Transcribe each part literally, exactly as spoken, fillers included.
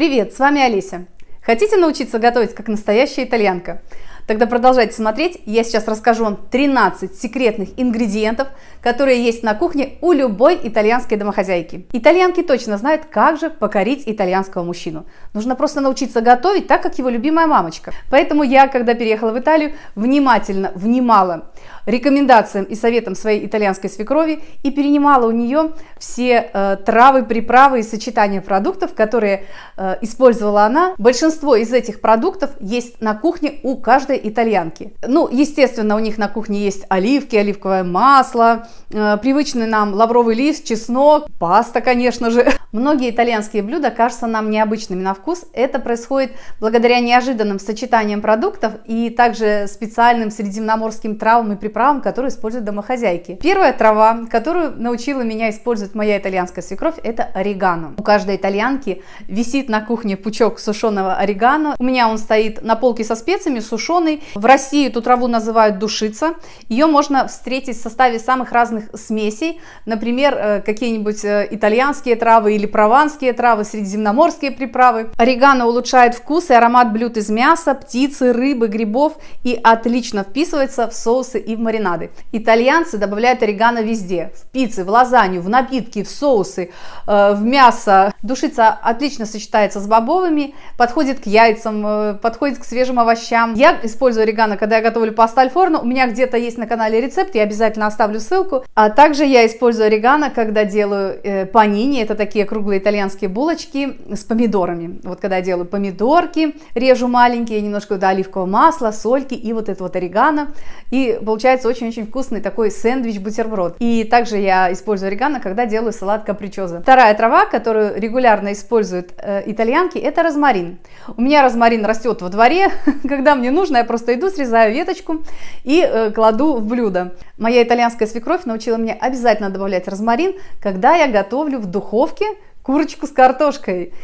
Привет, с вами Олеся. Хотите научиться готовить как настоящая итальянка? Тогда продолжайте смотреть, я сейчас расскажу вам тринадцать секретных ингредиентов, которые есть на кухне у любой итальянской домохозяйки. Итальянки точно знают, как же покорить итальянского мужчину. Нужно просто научиться готовить так, как его любимая мамочка. Поэтому я, когда переехала в Италию, внимательно внимала рекомендациям и советам своей итальянской свекрови и перенимала у нее все э, травы, приправы и сочетания продуктов, которые э, использовала она. Большинство из этих продуктов есть на кухне у каждой итальянки. Ну, естественно, у них на кухне есть оливки, оливковое масло, э, привычный нам лавровый лист, чеснок, паста, конечно же. Многие итальянские блюда кажутся нам необычными на вкус. Это происходит благодаря неожиданным сочетаниям продуктов и также специальным средиземноморским травам и приправам, которые используют домохозяйки. Первая трава, которую научила меня использовать моя итальянская свекровь, это орегано. У каждой итальянки висит на кухне пучок сушеного орегано. У меня он стоит на полке со специями, сушеный. В России эту траву называют душица. Ее можно встретить в составе самых разных смесей. Например, какие-нибудь итальянские травы или прованские травы, средиземноморские приправы. Орегано улучшает вкус и аромат блюд из мяса, птицы, рыбы, грибов и отлично вписывается в соусы и в маринады. Итальянцы добавляют орегано везде. В пиццы, в лазанью, в напитки, в соусы, в мясо. Душица отлично сочетается с бобовыми, подходит к яйцам, подходит к свежим овощам. Я использую орегано, когда я готовлю пасту аль форно. У меня где-то есть на канале рецепт, я обязательно оставлю ссылку. А также я использую орегано, когда делаю панини, это такие круглые итальянские булочки с помидорами. Вот когда я делаю помидорки, режу маленькие, немножко до оливкового масла, сольки и вот это вот орегано. И получается очень-очень вкусный такой сэндвич-бутерброд. И также я использую орегано, когда делаю салат капричоза. Вторая трава, которую регулярно используют итальянки, это розмарин. У меня розмарин растет во дворе, когда мне нужно. Я просто иду, срезаю веточку и э, кладу в блюдо. Моя итальянская свекровь научила меня обязательно добавлять розмарин, когда я готовлю в духовке курочку с картошкой.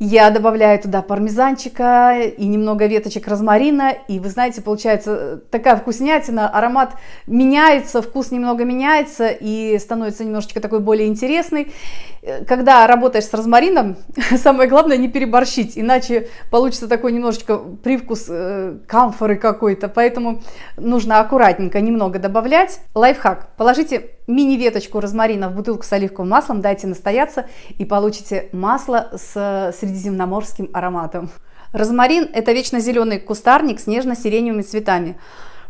Я добавляю туда пармезанчика и немного веточек розмарина. И вы знаете, получается такая вкуснятина, аромат меняется, вкус немного меняется и становится немножечко такой более интересный. Когда работаешь с розмарином, самое главное не переборщить, иначе получится такой немножечко привкус камфоры какой-то. Поэтому нужно аккуратненько немного добавлять. Лайфхак. Положите мини-веточку розмарина в бутылку с оливковым маслом, дайте настояться и получите масло с средиземноморским ароматом. Розмарин – это вечно зеленый кустарник с нежно-сиреневыми цветами.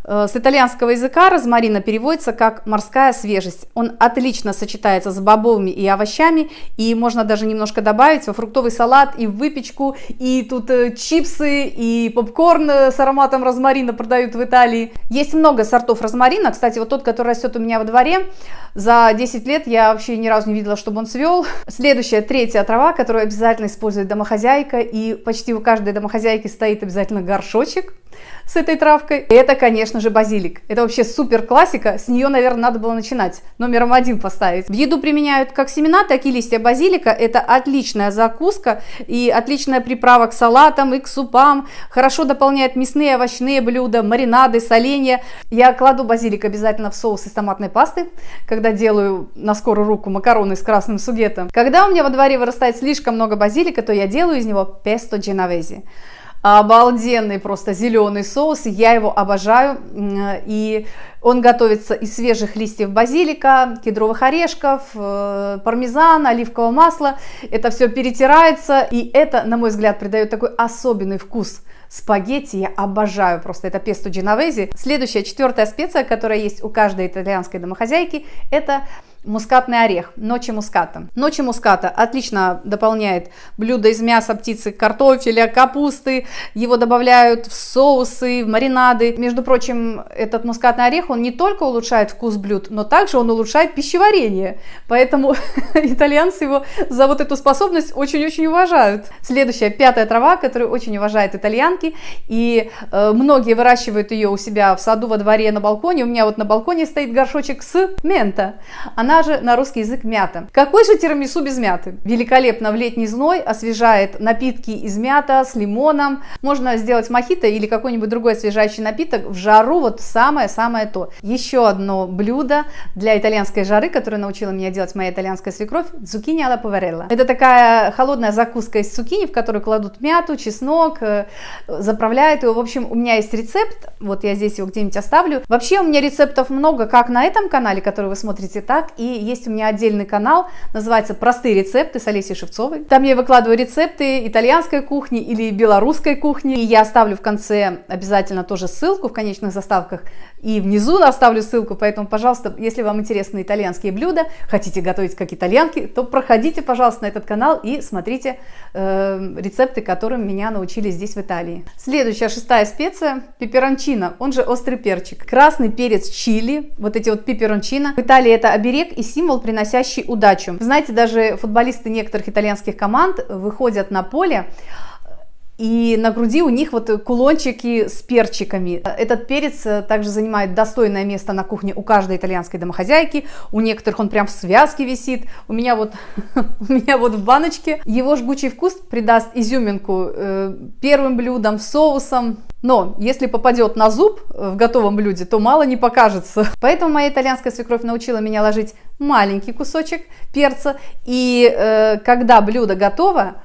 С итальянского языка розмарина переводится как «морская свежесть». Он отлично сочетается с бобовыми и овощами, и можно даже немножко добавить во фруктовый салат и в выпечку, и тут чипсы, и попкорн с ароматом розмарина продают в Италии. Есть много сортов розмарина, кстати, вот тот, который растет у меня во дворе, за десять лет я вообще ни разу не видела, чтобы он свел. Следующая, третья трава, которую обязательно использует домохозяйка, и почти у каждой домохозяйки стоит обязательно горшочек с этой травкой, это, конечно же, базилик. Это вообще супер классика, с нее, наверное, надо было начинать, номером один поставить. В еду применяют как семена, так и листья базилика. Это отличная закуска и отличная приправа к салатам и к супам. Хорошо дополняет мясные, овощные блюда, маринады, соленья. Я кладу базилик обязательно в соус из томатной пасты, когда делаю на скорую руку макароны с красным сугетто. Когда у меня во дворе вырастает слишком много базилика, то я делаю из него песто дженовези. Обалденный просто зеленый соус, я его обожаю, и он готовится из свежих листьев базилика, кедровых орешков, пармезана, оливкового масла, это все перетирается, и это, на мой взгляд, придает такой особенный вкус. Спагетти я обожаю просто, это песто дженовези. Следующая, четвертая специя, которая есть у каждой итальянской домохозяйки, это мускатный орех, ночи муската. Ночи муската отлично дополняет блюда из мяса, птицы, картофеля, капусты. Его добавляют в соусы, в маринады. Между прочим, этот мускатный орех, он не только улучшает вкус блюд, но также он улучшает пищеварение. Поэтому итальянцы его за вот эту способность очень-очень уважают. Следующая, пятая трава, которую очень уважают итальянки. И э, многие выращивают ее у себя в саду, во дворе, на балконе. У меня вот на балконе стоит горшочек с мента. Она она же на русский язык мята. Какой же тирамису без мяты? Великолепно в летний зной, освежает напитки из мята с лимоном. Можно сделать мохито или какой-нибудь другой освежающий напиток в жару, вот самое-самое то. Еще одно блюдо для итальянской жары, которое научила меня делать моя итальянская свекровь, цукини alla poverella. Это такая холодная закуска из цукини, в которую кладут мяту, чеснок, заправляют его. В общем, у меня есть рецепт, вот я здесь его где-нибудь оставлю. Вообще у меня рецептов много, как на этом канале, который вы смотрите, так и есть у меня отдельный канал, называется «Простые рецепты» с Алесей Шаутсовой. Там я выкладываю рецепты итальянской кухни или белорусской кухни. И я оставлю в конце обязательно тоже ссылку в конечных заставках и внизу оставлю ссылку, поэтому, пожалуйста, если вам интересны итальянские блюда, хотите готовить как итальянки, то проходите, пожалуйста, на этот канал и смотрите э, рецепты, которым меня научили здесь в Италии. Следующая шестая специя – пеперончино, он же острый перчик. Красный перец чили, вот эти вот пеперончино. В Италии это оберег и символ, приносящий удачу. Вы знаете, даже футболисты некоторых итальянских команд выходят на поле, и на груди у них вот кулончики с перчиками. Этот перец также занимает достойное место на кухне у каждой итальянской домохозяйки. У некоторых он прям в связке висит. У меня вот, у меня вот в баночке. Его жгучий вкус придаст изюминку э, первым блюдом, соусом. Но если попадет на зуб в готовом блюде, то мало не покажется. Поэтому моя итальянская свекровь научила меня ложить маленький кусочек перца. И э, когда блюдо готово,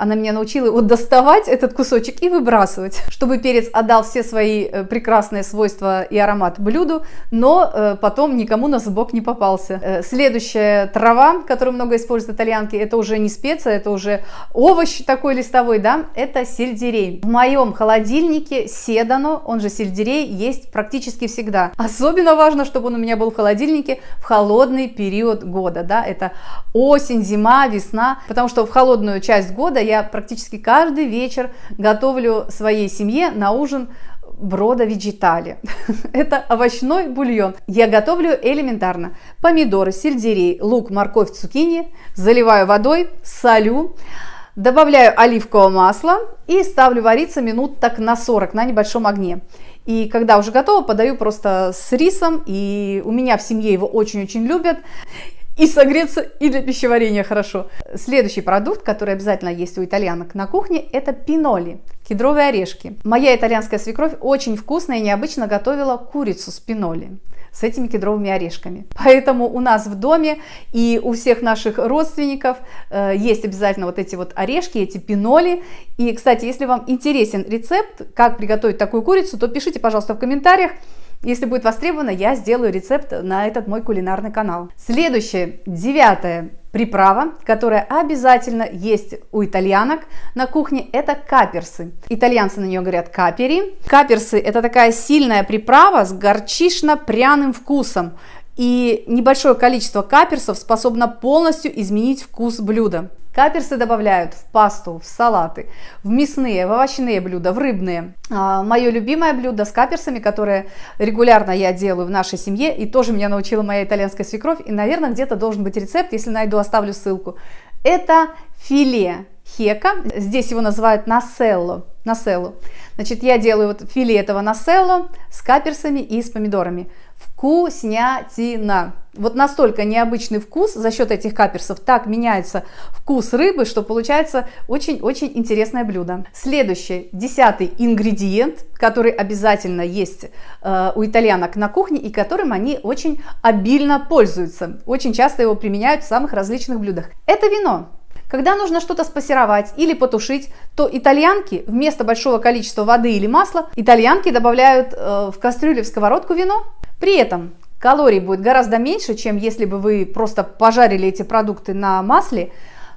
она меня научила вот доставать этот кусочек и выбрасывать, чтобы перец отдал все свои прекрасные свойства и аромат блюду, но потом никому на зубок не попался. Следующая трава, которую много используют итальянки, это уже не специя, это уже овощ такой листовой, да, это сельдерей. В моем холодильнике седано, он же сельдерей, есть практически всегда. Особенно важно, чтобы он у меня был в холодильнике в холодный период года, да, это осень, зима, весна, потому что в холодную часть года я практически каждый вечер готовлю своей семье на ужин бродо вегетале. Это овощной бульон. Я готовлю элементарно. Помидоры, сельдерей, лук, морковь, цукини. Заливаю водой, солю. Добавляю оливковое масло и ставлю вариться минут так на сорок на небольшом огне. И когда уже готово, подаю просто с рисом. И у меня в семье его очень-очень любят. И согреться, и для пищеварения хорошо. Следующий продукт, который обязательно есть у итальянок на кухне, это пиноли, кедровые орешки. Моя итальянская свекровь очень вкусно и необычно готовила курицу с пиноли, с этими кедровыми орешками. Поэтому у нас в доме и у всех наших родственников э, есть обязательно вот эти вот орешки, эти пиноли. И, кстати, если вам интересен рецепт, как приготовить такую курицу, то пишите, пожалуйста, в комментариях. Если будет востребовано, я сделаю рецепт на этот мой кулинарный канал. Следующая, девятая приправа, которая обязательно есть у итальянок на кухне, это каперсы. Итальянцы на нее говорят капери. Каперсы – это такая сильная приправа с горчично-пряным вкусом. И небольшое количество каперсов способно полностью изменить вкус блюда. Каперсы добавляют в пасту, в салаты, в мясные, в овощные блюда, в рыбные. А мое любимое блюдо с каперсами, которое регулярно я делаю в нашей семье, и тоже меня научила моя итальянская свекровь, и, наверное, где-то должен быть рецепт, если найду, оставлю ссылку. Это филе хека, здесь его называют населло. населло. Значит, я делаю вот филе этого населло с каперсами и с помидорами. Вкуснятина! Вот настолько необычный вкус за счет этих каперсов, так меняется вкус рыбы, что получается очень-очень интересное блюдо. Следующий, десятый ингредиент, который обязательно есть э, у итальянок на кухне и которым они очень обильно пользуются. Очень часто его применяют в самых различных блюдах. Это вино. Когда нужно что-то спассеровать или потушить, то итальянки вместо большого количества воды или масла, итальянки добавляют э, в кастрюлю, в сковородку вино. При этом калорий будет гораздо меньше, чем если бы вы просто пожарили эти продукты на масле,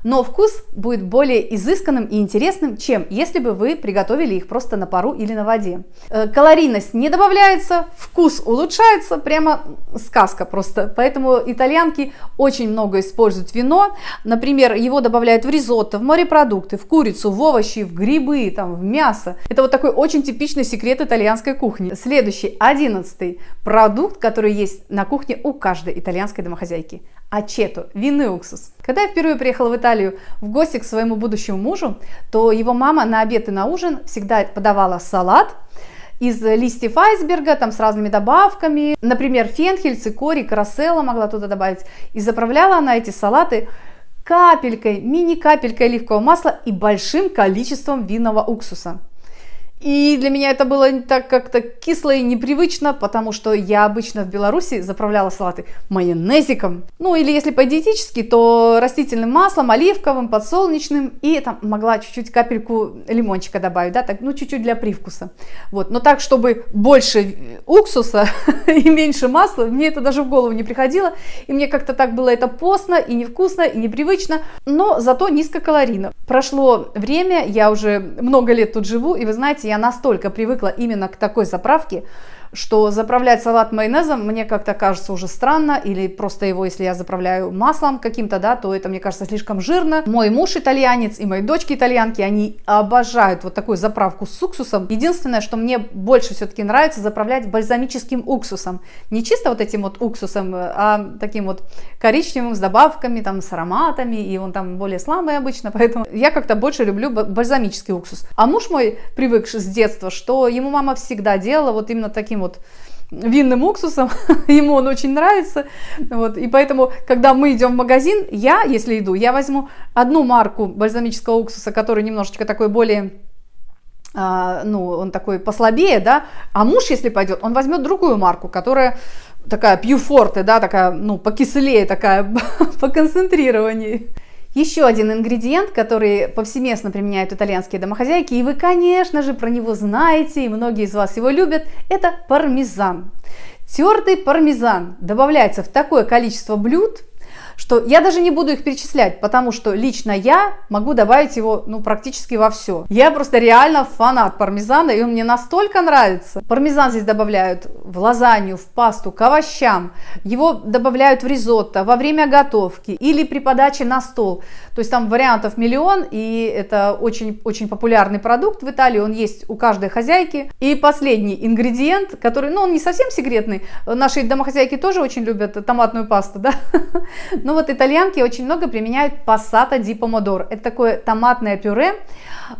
но вкус будет более изысканным и интересным, чем если бы вы приготовили их просто на пару или на воде. Калорийность не добавляется, вкус улучшается, прямо сказка просто. Поэтому итальянки очень много используют вино. Например, его добавляют в ризотто, в морепродукты, в курицу, в овощи, в грибы, там, в мясо. Это вот такой очень типичный секрет итальянской кухни. Следующий, одиннадцатый продукт, который есть на кухне у каждой итальянской домохозяйки. Ачетто, винный уксус. Когда я впервые приехала в Италию в гости к своему будущему мужу, то его мама на обед и на ужин всегда подавала салат из листьев айсберга, там с разными добавками, например, фенхель, цикорий, карасела могла туда добавить. И заправляла она эти салаты капелькой, мини-капелькой оливкового масла и большим количеством винного уксуса. И для меня это было так как-то кисло и непривычно, потому что я обычно в Беларуси заправляла салаты майонезиком. Ну или если по-диетически, то растительным маслом, оливковым, подсолнечным, и там могла чуть-чуть капельку лимончика добавить, да, так, ну чуть-чуть для привкуса. Вот, но так, чтобы больше уксуса и меньше масла, мне это даже в голову не приходило, и мне как-то так было это постно, и невкусно, и непривычно, но зато низкокалорийно. Прошло время, я уже много лет тут живу, и вы знаете, я настолько привыкла именно к такой заправке, что заправлять салат майонезом мне как-то кажется уже странно, или просто его, если я заправляю маслом каким-то, да, то это мне кажется слишком жирно. Мой муж итальянец и мои дочки итальянки, они обожают вот такую заправку с уксусом. Единственное, что мне больше все-таки нравится заправлять бальзамическим уксусом, не чисто вот этим вот уксусом, а таким вот коричневым с добавками, там с ароматами, и он там более слабый обычно, поэтому я как-то больше люблю бальзамический уксус. А муж мой привык с детства, что ему мама всегда делала вот именно таким вот винным уксусом, ему он очень нравится, вот, и поэтому, когда мы идем в магазин, я, если иду, я возьму одну марку бальзамического уксуса, который немножечко такой более, а, ну, он такой послабее, да, а муж, если пойдет, он возьмет другую марку, которая такая пьюфорте, да, такая, ну, покислее, такая, по концентрированию. Еще один ингредиент, который повсеместно применяют итальянские домохозяйки, и вы, конечно же, про него знаете, и многие из вас его любят, это пармезан. Тертый пармезан добавляется в такое количество блюд, что я даже не буду их перечислять, потому что лично я могу добавить его, ну, практически во все. Я просто реально фанат пармезана, и он мне настолько нравится. Пармезан здесь добавляют в лазанью, в пасту, к овощам. Его добавляют в ризотто во время готовки или при подаче на стол. То есть там вариантов миллион, и это очень-очень популярный продукт в Италии, он есть у каждой хозяйки. И последний ингредиент, который, ну, он не совсем секретный, наши домохозяйки тоже очень любят томатную пасту, да? Ну вот итальянки очень много применяют пассата di pomodoro. Это такое томатное пюре,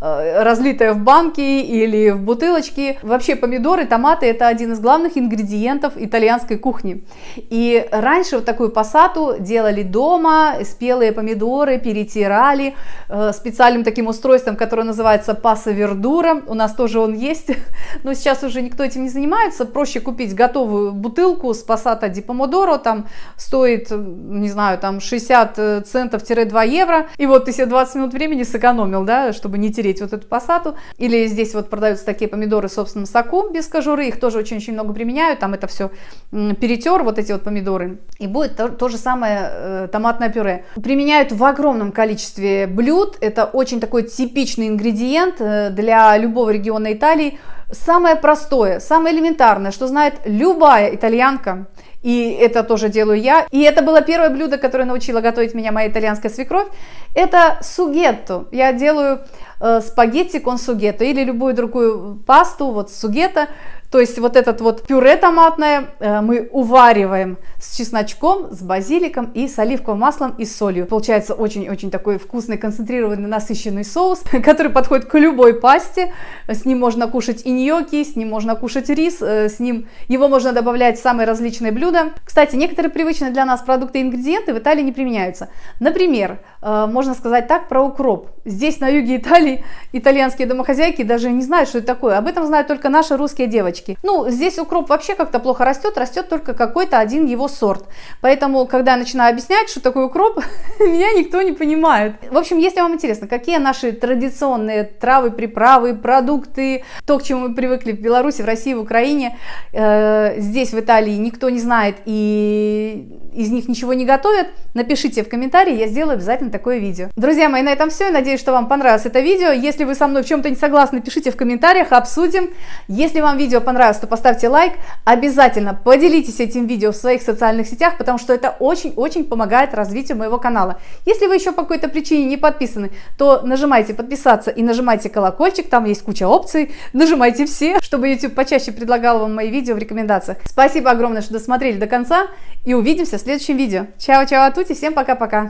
разлитое в банки или в бутылочки. Вообще помидоры, томаты – это один из главных ингредиентов итальянской кухни. И раньше вот такую пассату делали дома, спелые помидоры перетирали специальным таким устройством, которое называется пассовердуро. У нас тоже он есть, но сейчас уже никто этим не занимается. Проще купить готовую бутылку с пассата di pomodoro, там стоит, не знаю, там шестьдесят центов-два евро, и вот ты себе двадцать минут времени сэкономил, да, чтобы не тереть вот эту пассату. Или здесь вот продаются такие помидоры в собственном соку без кожуры, их тоже очень-очень много применяют, там это все перетер, вот эти вот помидоры, и будет то, то же самое э, томатное пюре. Применяют в огромном количестве блюд, это очень такой типичный ингредиент для любого региона Италии. Самое простое, самое элементарное, что знает любая итальянка, и это тоже делаю я. И это было первое блюдо, которое научила готовить меня моя итальянская свекровь. Это сугетто. Я делаю э, спагетти кон сугетто или любую другую пасту, вот сугетто. То есть вот этот вот пюре томатное э, мы увариваем с чесночком, с базиликом и с оливковым маслом и солью. Получается очень-очень такой вкусный, концентрированный, насыщенный соус, который подходит к любой пасте. С ним можно кушать и ньокки, с ним можно кушать рис, э, с ним его можно добавлять в самые различные блюда. Кстати, некоторые привычные для нас продукты и ингредиенты в Италии не применяются. Например, можно сказать так про укроп. Здесь, на юге Италии, итальянские домохозяйки даже не знают, что это такое. Об этом знают только наши русские девочки. Ну, здесь укроп вообще как-то плохо растет, растет только какой-то один его сорт. Поэтому, когда я начинаю объяснять, что такое укроп, меня никто не понимает. В общем, если вам интересно, какие наши традиционные травы, приправы, продукты, то, к чему мы привыкли в Беларуси, в России, в Украине, э, здесь, в Италии, никто не знает, и из них ничего не готовят, напишите в комментарии, я сделаю обязательно такое видео. Друзья мои, на этом все, я надеюсь, что вам понравилось это видео. Если вы со мной в чем-то не согласны, пишите в комментариях, обсудим. Если вам видео понравилось, то поставьте лайк, обязательно поделитесь этим видео в своих социальных сетях, потому что это очень-очень помогает развитию моего канала. Если вы еще по какой-то причине не подписаны, то нажимайте подписаться и нажимайте колокольчик, там есть куча опций, нажимайте все, чтобы YouTube почаще предлагал вам мои видео в рекомендациях. Спасибо огромное, что досмотрели до конца, и увидимся в следующем видео. Чао-чао а тути, всем пока-пока!